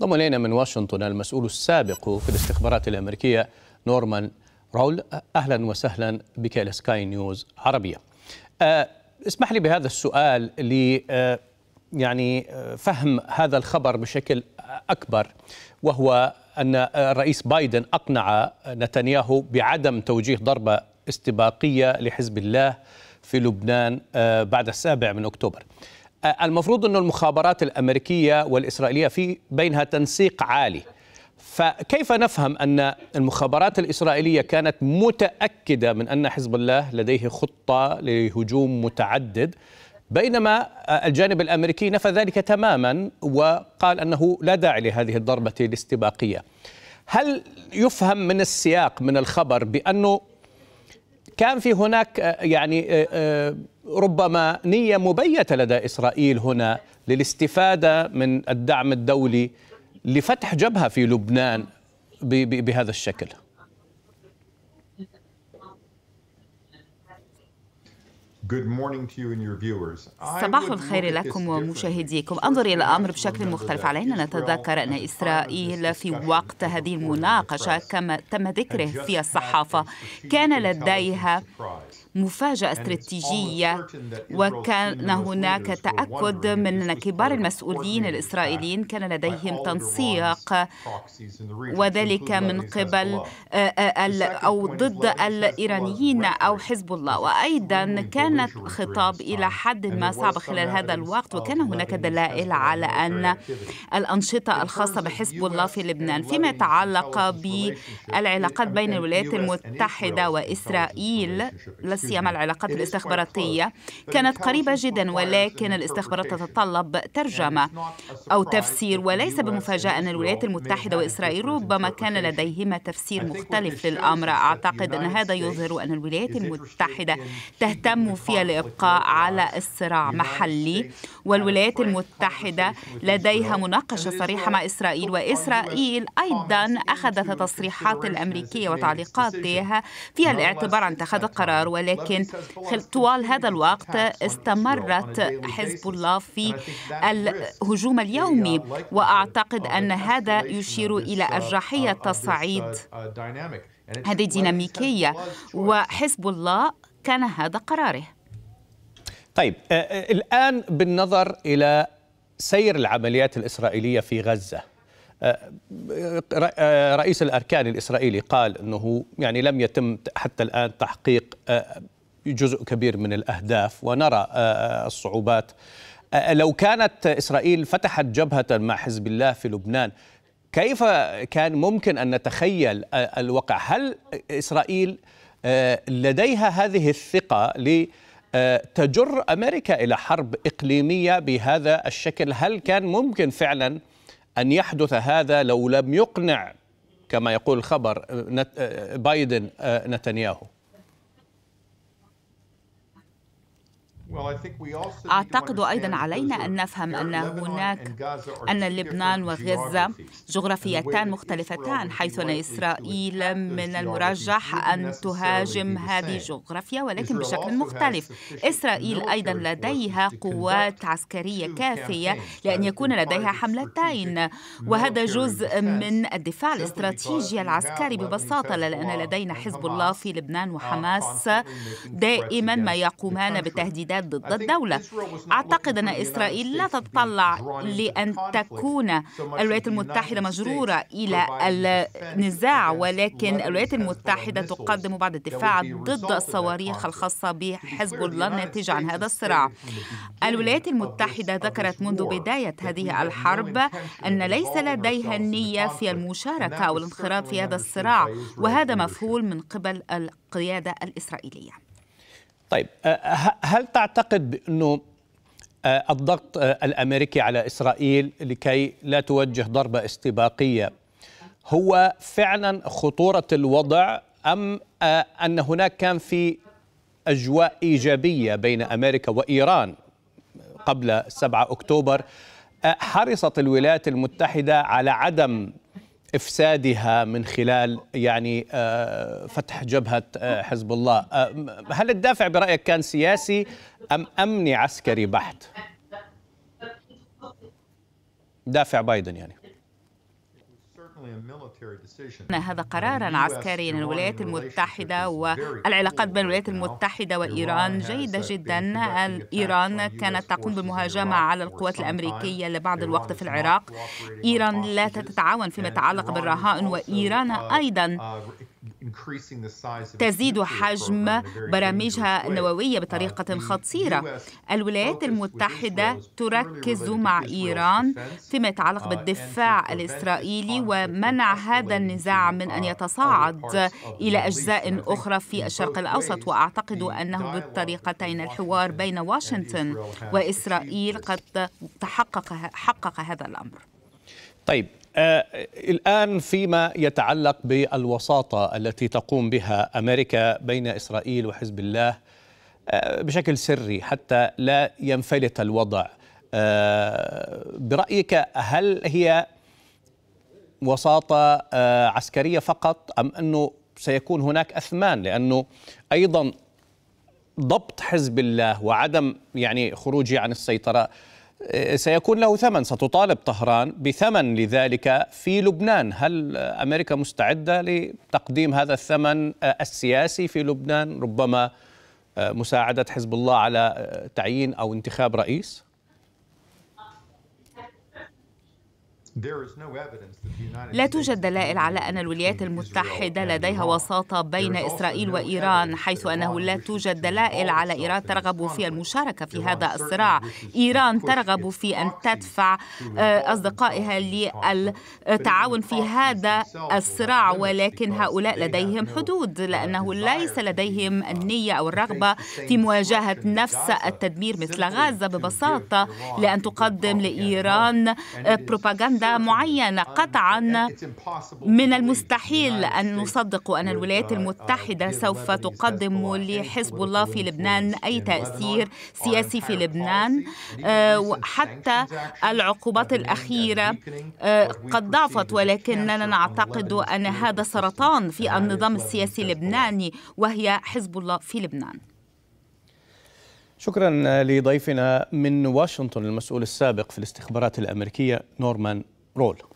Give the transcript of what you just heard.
ضم إلينا من واشنطن المسؤول السابق في الاستخبارات الأمريكية نورمان رول. أهلا وسهلا بك إلى سكاي نيوز عربية. اسمح لي بهذا السؤال لي يعني فهم هذا الخبر بشكل أكبر، وهو أن الرئيس بايدن أقنع نتنياهو بعدم توجيه ضربة استباقية لحزب الله في لبنان بعد 7 أكتوبر. المفروض أن المخابرات الأمريكية والإسرائيلية في بينها تنسيق عالي، فكيف نفهم أن المخابرات الإسرائيلية كانت متأكدة من أن حزب الله لديه خطة لهجوم متعدد، بينما الجانب الأمريكي نفى ذلك تماما وقال أنه لا داعي لهذه الضربة الاستباقية؟ هل يفهم من السياق من الخبر بأنه كان في هناك يعني ربما نية مبيتة لدى إسرائيل هنا للاستفادة من الدعم الدولي لفتح جبهة في لبنان بهذا الشكل؟ صباح الخير لكم ومشاهديكم. أنظر إلى الأمر بشكل مختلف. علينا نتذكر أن إسرائيل في وقت هذه المناقشة كما تم ذكره في الصحافة كان لديها مفاجأة استراتيجية، وكان هناك تأكد من كبار المسؤولين الإسرائيليين كان لديهم تنسيق، وذلك من قبل أو ضد الإيرانيين أو حزب الله. وأيضا كانت خطاب إلى حد ما صعب خلال هذا الوقت، وكان هناك دلائل على أن الأنشطة الخاصة بحزب الله في لبنان. فيما يتعلق بالعلاقات بين الولايات المتحدة وإسرائيل، سيما العلاقات الاستخباراتية، كانت قريبة جدا، ولكن الاستخبارات تتطلب ترجمة أو تفسير، وليس بمفاجأة أن الولايات المتحدة وإسرائيل ربما كان لديهما تفسير مختلف للأمر. أعتقد أن هذا يظهر أن الولايات المتحدة تهتم في الإبقاء على الصراع محلي، والولايات المتحدة لديها مناقشة صريحة مع إسرائيل، وإسرائيل أيضا أخذت التصريحات الأمريكية وتعليقاتها في الاعتبار أن اتخذت قرار، ولكن طوال هذا الوقت استمرت حزب الله في الهجوم اليومي. وأعتقد أن هذا يشير إلى أرجحية تصعيد هذه الديناميكية، وحزب الله كان هذا قراره. طيب الآن بالنظر إلى سير العمليات الإسرائيلية في غزة، رئيس الأركان الإسرائيلي قال أنه يعني لم يتم حتى الآن تحقيق جزء كبير من الأهداف ونرى الصعوبات. لو كانت إسرائيل فتحت جبهة مع حزب الله في لبنان، كيف كان ممكن أن نتخيل الوقع؟ هل إسرائيل لديها هذه الثقة لتجر أمريكا إلى حرب إقليمية بهذا الشكل؟ هل كان ممكن فعلا أن يحدث هذا لو لم يقنع كما يقول الخبر بايدن نتنياهو؟ أعتقد أيضا علينا أن نفهم أن هناك لبنان وغزة جغرافيتان مختلفتان، حيث أن إسرائيل من المرجح أن تهاجم هذه الجغرافيا ولكن بشكل مختلف. إسرائيل أيضا لديها قوات عسكرية كافية لأن يكون لديها حملتين، وهذا جزء من الدفاع الاستراتيجي العسكري ببساطة، لأن لدينا حزب الله في لبنان وحماس دائما ما يقومان بتهديدات ضد الدولة. أعتقد أن إسرائيل لا تتطلع لأن تكون الولايات المتحدة مجرورة إلى النزاع، ولكن الولايات المتحدة تقدم بعض الدفاع ضد الصواريخ الخاصة بحزب الله الناتجة عن هذا الصراع. الولايات المتحدة ذكرت منذ بداية هذه الحرب أن ليس لديها النية في المشاركة أو الانخراط في هذا الصراع، وهذا مفهول من قبل القيادة الإسرائيلية. طيب هل تعتقد بأنه الضغط الأمريكي على إسرائيل لكي لا توجه ضربة استباقية هو فعلا خطورة الوضع، أم أن هناك كان في أجواء إيجابية بين أمريكا وإيران قبل 7 أكتوبر حرصت الولايات المتحدة على عدم إفسادها من خلال يعني فتح جبهة حزب الله؟ هل الدافع برأيك كان سياسي أم أمني عسكري بحت؟ دافع بايدن يعني. هذا قرارا عسكريا. الولايات المتحدة والعلاقات بين الولايات المتحدة وإيران جيدة جدا. إيران كانت تقوم بالمهاجمة على القوات الأمريكية لبعض الوقت في العراق. إيران لا تتعاون فيما يتعلق بالرهائن، وإيران أيضا تزيد حجم برامجها النووية بطريقة خطيرة. الولايات المتحدة تركز مع إيران فيما يتعلق بالدفاع الإسرائيلي ومنع هذا النزاع من أن يتصاعد إلى أجزاء أخرى في الشرق الأوسط، وأعتقد أنه بالطريقتين الحوار بين واشنطن وإسرائيل قد حقق هذا الأمر. طيب، الآن فيما يتعلق بالوساطة التي تقوم بها أمريكا بين إسرائيل وحزب الله بشكل سري حتى لا ينفلت الوضع، برأيك هل هي وساطة عسكرية فقط أم أنه سيكون هناك أثمان؟ لأنه أيضا ضبط حزب الله وعدم خروجه عن السيطرة سيكون له ثمن، ستطالب طهران بثمن لذلك في لبنان. هل أمريكا مستعدة لتقديم هذا الثمن السياسي في لبنان، ربما مساعدة حزب الله على تعيين أو انتخاب رئيس؟ لا توجد دلائل على أن الولايات المتحدة لديها وساطة بين إسرائيل وإيران، حيث أنه لا توجد دلائل على إيران ترغب في المشاركة في هذا الصراع. إيران ترغب في أن تدفع أصدقائها للتعاون في هذا الصراع، ولكن هؤلاء لديهم حدود لأنه ليس لديهم النية أو الرغبة في مواجهة نفس التدمير مثل غزة ببساطة، لأن تقدم لإيران بروباغندا معينة. قطعا من المستحيل أن نصدق أن الولايات المتحدة سوف تقدم لحزب الله في لبنان أي تأثير سياسي في لبنان. حتى العقوبات الأخيرة قد ضعفت، ولكننا نعتقد أن هذا سرطان في النظام السياسي اللبناني وهي حزب الله في لبنان. شكرا لضيفنا من واشنطن المسؤول السابق في الاستخبارات الأمريكية نورمان رول.